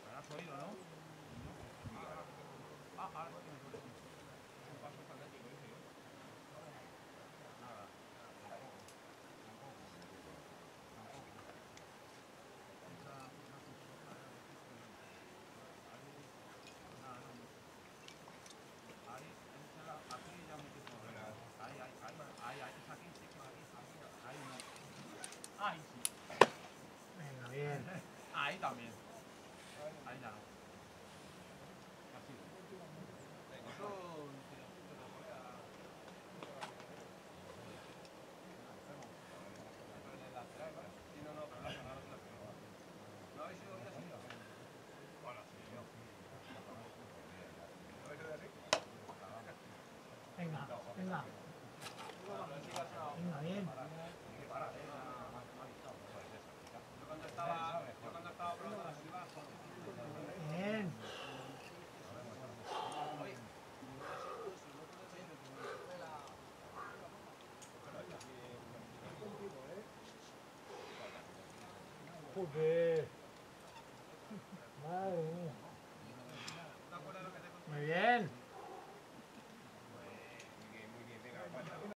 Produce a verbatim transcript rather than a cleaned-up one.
¿Lo has oído, no? Ah, ahora sí me duele. Un paso para el tipo, ¿eh? Nada. También. Ahí ya no. Así. ¿No habéis ido así? Bueno, sí, yo. ¿No habéis ido así? Venga, venga. Venga, bien. Joder. Madre mía.